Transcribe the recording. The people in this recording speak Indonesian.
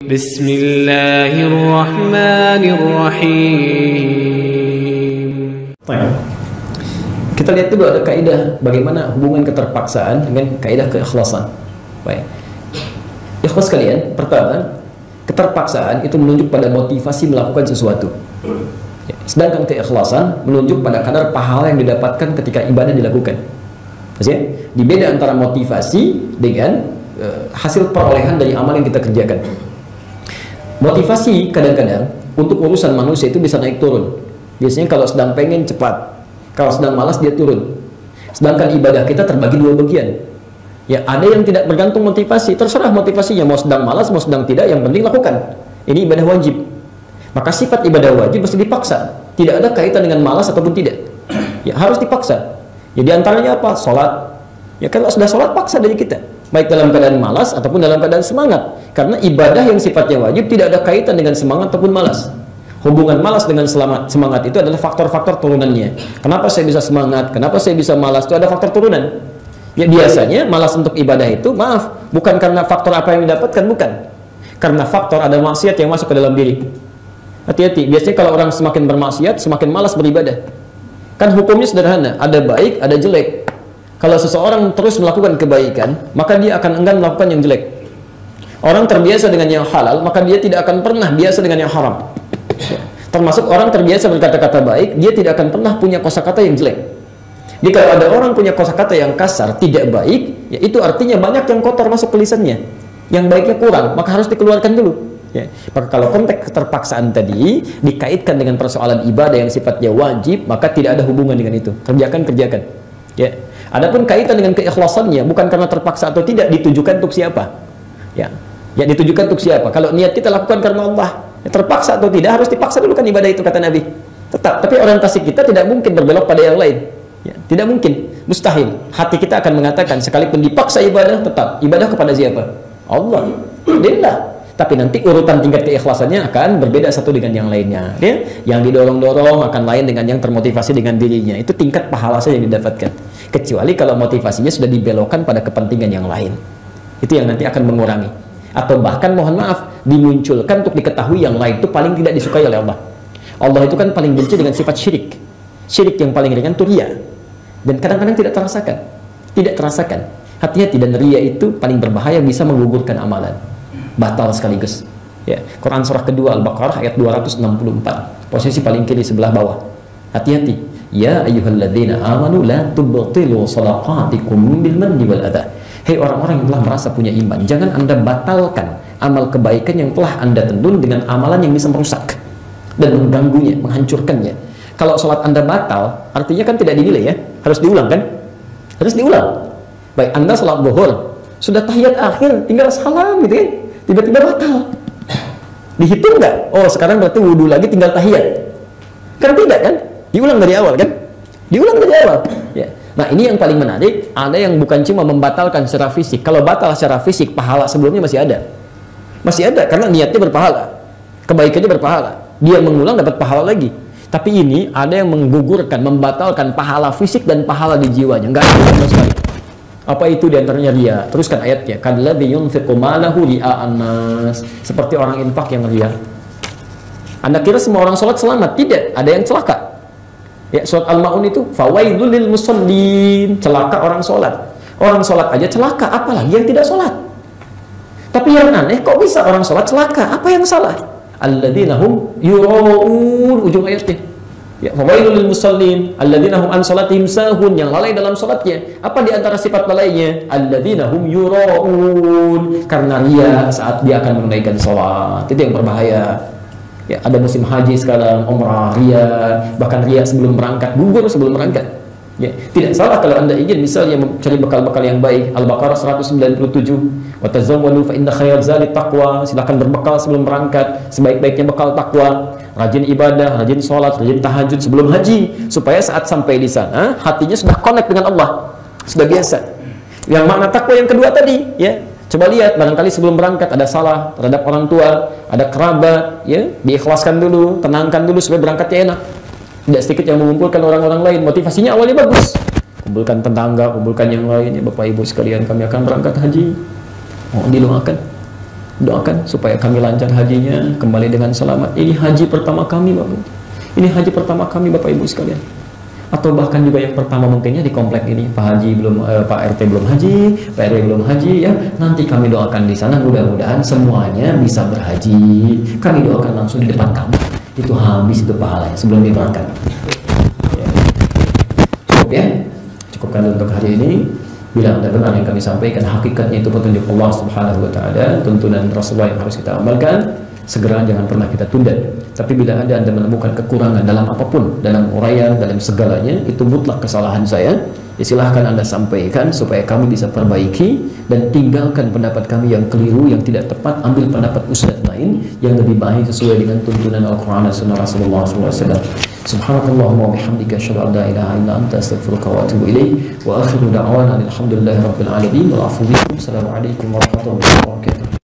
Bismillahirrahmanirrahim. Kita lihat juga ada kaidah bagaimana hubungan keterpaksaan dengan kaidah keikhlasan. Baik. Ikhlas kalian, pertama, keterpaksaan itu menunjuk pada motivasi melakukan sesuatu. Sedangkan keikhlasan menunjuk pada kadar pahala yang didapatkan ketika ibadah dilakukan. Maksudnya, dibeda antara motivasi dengan hasil perolehan dari amal yang kita kerjakan. Motivasi kadang-kadang untuk urusan manusia itu bisa naik turun. Biasanya kalau sedang pengen cepat, kalau sedang malas dia turun. Sedangkan ibadah kita terbagi dua bagian. Ya, ada yang tidak bergantung motivasi, terserah motivasinya mau sedang malas, mau sedang tidak, yang penting lakukan. Ini ibadah wajib. Maka sifat ibadah wajib mesti dipaksa. Tidak ada kaitan dengan malas ataupun tidak. Ya, harus dipaksa. Ya, di antaranya apa? Salat. Ya, kalau sudah salat paksa dari kita. Baik dalam keadaan malas ataupun dalam keadaan semangat. Karena ibadah yang sifatnya wajib tidak ada kaitan dengan semangat ataupun malas. Hubungan malas dengan semangat itu adalah faktor-faktor turunannya. Kenapa saya bisa semangat? Kenapa saya bisa malas? Itu ada faktor turunan. Ya, biasanya malas untuk ibadah itu, maaf, bukan karena faktor apa yang didapatkan, bukan. Karena faktor ada maksiat yang masuk ke dalam diri. Hati-hati, biasanya kalau orang semakin bermaksiat, semakin malas beribadah. Kan hukumnya sederhana, ada baik, ada jelek. Kalau seseorang terus melakukan kebaikan, maka dia akan enggan melakukan yang jelek. Orang terbiasa dengan yang halal, maka dia tidak akan pernah biasa dengan yang haram. Termasuk orang terbiasa berkata-kata baik, dia tidak akan pernah punya kosakata yang jelek. Jadi kalau ada orang punya kosakata yang kasar, tidak baik, ya itu artinya banyak yang kotor masuk ke lisannya. Yang baiknya kurang, maka harus dikeluarkan dulu. Ya. Maka kalau konteks keterpaksaan tadi dikaitkan dengan persoalan ibadah yang sifatnya wajib, maka tidak ada hubungan dengan itu. Kerjakan. Ya. Adapun kaitan dengan keikhlasannya bukan karena terpaksa atau tidak, ditujukan untuk siapa? Ya ditujukan untuk siapa? Kalau niat kita lakukan karena Allah, ya, terpaksa atau tidak harus dipaksa dulu kan ibadah itu, kata Nabi. Tapi orientasi kita tidak mungkin berbelok pada yang lain. Ya, tidak mungkin, mustahil. Hati kita akan mengatakan sekalipun dipaksa ibadah, tetap ibadah kepada siapa? Allah. Lillah. Tapi nanti urutan tingkat keikhlasannya akan berbeda satu dengan yang lainnya. Ya? Yang didorong-dorong akan lain dengan yang termotivasi dengan dirinya. Itu tingkat pahala saja yang didapatkan. Kecuali kalau motivasinya sudah dibelokkan pada kepentingan yang lain. Itu yang nanti akan mengurangi. Atau bahkan mohon maaf, dimunculkan untuk diketahui yang lain. Itu paling tidak disukai oleh Allah. Allah itu kan paling benci dengan sifat syirik. Syirik yang paling ringan itu riya. Dan kadang-kadang tidak terasakan. Hati-hati, dan riya itu paling berbahaya, bisa menggugurkan amalan. Batal sekaligus. Ya. Quran surah kedua Al-Baqarah ayat 264. Posisi paling kiri sebelah bawah. Hati-hati. Ya ayyuhalladzina amanu la tubtilu shadaqatikum bil manni wal adha. Hei orang-orang yang telah merasa punya iman, jangan Anda batalkan amal kebaikan yang telah Anda tendun dengan amalan yang bisa merusak dan mengganggunya, menghancurkannya. Kalau salat Anda batal, artinya kan tidak dinilai ya. Harus diulang kan? Harus diulang. Baik, Anda salat zuhur, sudah tahiyat akhir, tinggal salam gitu kan. Tiba-tiba batal, dihitung nggak? Oh, sekarang berarti wudhu lagi tinggal tahiyat, kan? Tidak kan? Diulang dari awal kan? Ya. Nah, ini yang paling menarik. Ada yang bukan cuma membatalkan secara fisik. Kalau batal secara fisik, pahala sebelumnya masih ada, karena niatnya berpahala, kebaikannya berpahala, dia mengulang dapat pahala lagi. Tapi ini ada yang menggugurkan, membatalkan pahala fisik dan pahala di jiwanya, nggak ada sama sekali. Apa itu? Di antaranya riya. Teruskan ayatnya. Kalladzi yunfiqu malahu ria'an nas. Seperti orang infak yang riya. Anda kira semua orang sholat selamat? Tidak, ada yang celaka. Ya, surat Al-Maun itu fawailul lil musallin. Celaka orang sholat. Orang sholat aja celaka, apalagi yang tidak sholat. Tapi yang aneh, kok bisa orang sholat celaka? Apa yang salah? Alladzina hum yura'un, ujung ayatnya. Ya, fawailul lil musallin alladzina hum an salatihim sahun, yang lalai dalam salatnya. Apa di antara sifat lalainya? Alladzina hum yuraun, karena riya saat dia akan menunaikan salat. Itu yang berbahaya. Ya, ada musim haji sekarang, umrah riya, bahkan riya sebelum berangkat, gugur sebelum berangkat. Ya, tidak salah kalau Anda ingin misalnya mencari bekal-bekal yang baik. Al-Baqarah 197. Wa tazawwadu fa inna khairaz zadi taqwa. Silakan berbekal sebelum berangkat, sebaik-baiknya bekal takwa. Rajin ibadah, rajin sholat, rajin tahajud sebelum haji, supaya saat sampai di sana hatinya sudah connect dengan Allah, sudah biasa. Yang makna takwa yang kedua tadi, ya, coba lihat, barangkali sebelum berangkat ada salah terhadap orang tua, ada kerabat, ya, diikhlaskan dulu, tenangkan dulu supaya berangkatnya enak. Tidak sedikit yang mengumpulkan orang-orang lain, motivasinya awalnya bagus, kumpulkan tetangga, kumpulkan yang lain, ya, Bapak Ibu sekalian, kami akan berangkat haji, mohon didoakan. Doakan supaya kami lancar hajinya, kembali dengan selamat. Ini haji pertama kami, Bapak. Ini haji pertama kami, Bapak Ibu sekalian. Atau bahkan juga yang pertama mungkinnya di komplek ini, Pak RT belum haji, Pak RW belum haji, ya. Nanti kami doakan di sana, mudah-mudahan semuanya bisa berhaji. Kami doakan langsung di depan kamu. Itu habis itu pahalanya sebelum diberangkat. Ya. Cukup ya. Cukupkan untuk hari ini. Bila ada benar yang kami sampaikan, hakikatnya itu petunjuk Allah Subhanahu wa Ta'ala, tuntunan Rasulullah yang harus kita amalkan. Segera, jangan pernah kita tunda. Tapi bila ada Anda menemukan kekurangan dalam apapun, dalam uraian, dalam segalanya, itu mutlak kesalahan saya, ya silahkan Anda sampaikan supaya kami bisa perbaiki. Dan tinggalkan pendapat kami yang keliru, yang tidak tepat. Ambil pendapat ustadz lain yang lebih baik sesuai dengan tuntunan Al-Quran dan Sunnah Rasulullah SAW. Subhanakallahumma wa bihamdika, asyhadu an la ilaha illa anta, astaghfiruka wa atubu ilaik. Wa akhiru da'wana alhamdulillahi rabbil alamin. Wa afu bikum. Assalamualaikum warahmatullahi wabarakatuh.